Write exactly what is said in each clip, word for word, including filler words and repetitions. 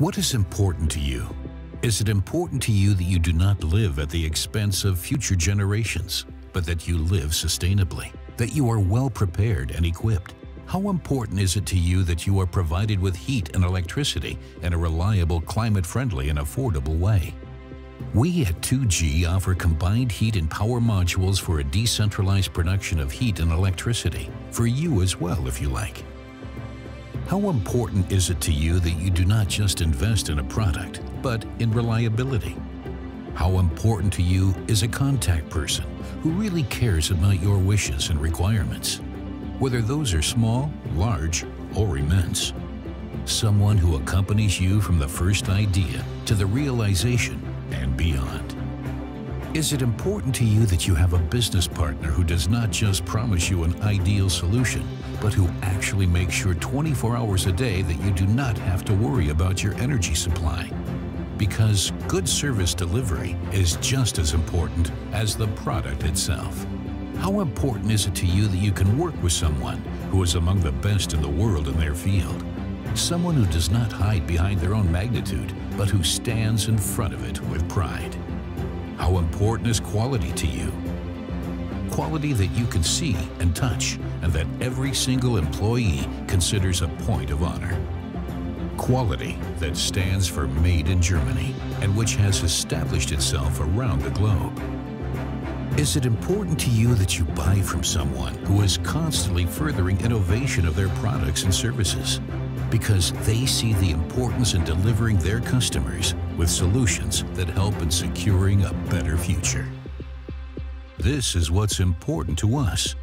What is important to you? Is it important to you that you do not live at the expense of future generations, but that you live sustainably, that you are well prepared and equipped? How important is it to you that you are provided with heat and electricity in a reliable, climate-friendly and affordable way? We at two G offer combined heat and power modules for a decentralized production of heat and electricity, for you as well if you like. How important is it to you that you do not just invest in a product, but in reliability? How important to you is a contact person who really cares about your wishes and requirements? Whether those are small, large, or immense. Someone who accompanies you from the first idea to the realization and beyond. Is it important to you that you have a business partner who does not just promise you an ideal solution, but who actually makes sure twenty-four hours a day that you do not have to worry about your energy supply? Because good service delivery is just as important as the product itself. How important is it to you that you can work with someone who is among the best in the world in their field? Someone who does not hide behind their own magnitude, but who stands in front of it with pride. How important is quality to you? Quality that you can see and touch, and that every single employee considers a point of honor. Quality that stands for Made in Germany, and which has established itself around the globe. Is it important to you that you buy from someone who is constantly furthering innovation of their products and services? Because they see the importance in delivering their customers with solutions that help in securing a better future. This is what's important to us.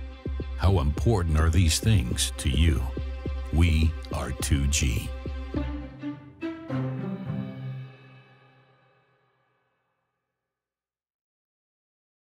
How important are these things to you? We are two G.